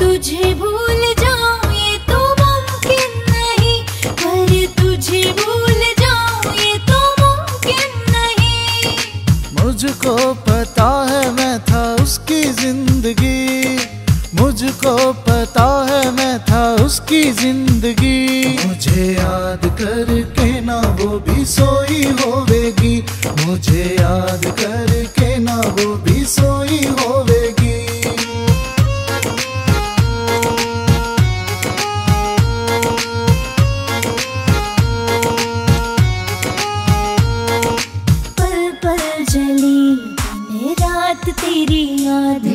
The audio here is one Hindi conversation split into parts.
तुझे भूल जाऊं ये तो मुमकिन नहीं, पर तुझे भूल जाऊं ये तो मुमकिन नहीं। मुझको पता है मैं था उसकी जिंदगी, मुझको पता है मैं था उसकी जिंदगी। मुझे याद करके ना वो भी सोई होवेगी, मुझे याद करके ना वो भी सोई होवेगी।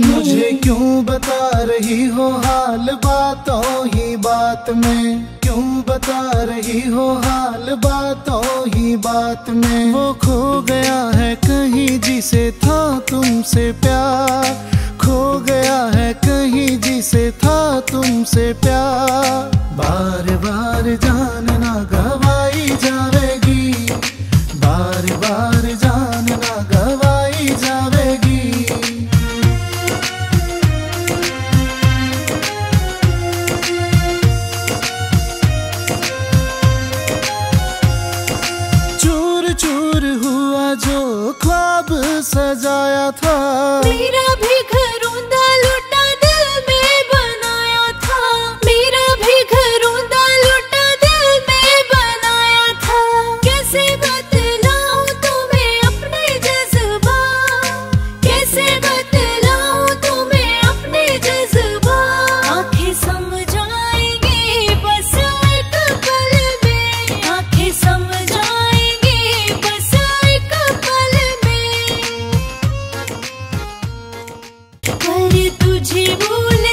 मुझे क्यों बता रही हो हाल बातों ही बात में, क्यों बता रही हो हाल बातों ही बात में। वो खो गया है कहीं जिसे था तुमसे प्यार, खो गया है कहीं जिसे था तुमसे प्यार। बार बार जान ना गवाई जावेगी, बार बार जान ना गवाई जावेगी। जो ख्वाब सजाया था मेरा भी घरोंदा लुटा दिल में बनाया था, मेरा भी घरोंदा लुटा दिल में बनाया था। कैसे बतलाऊं तुम्हें अपने जज्बात, कैसे बतलाऊं तुम्हें अपने जज्बात। आंखें समझाएंगे बस एक पल में, आंखें समझाएंगे तुझे भूल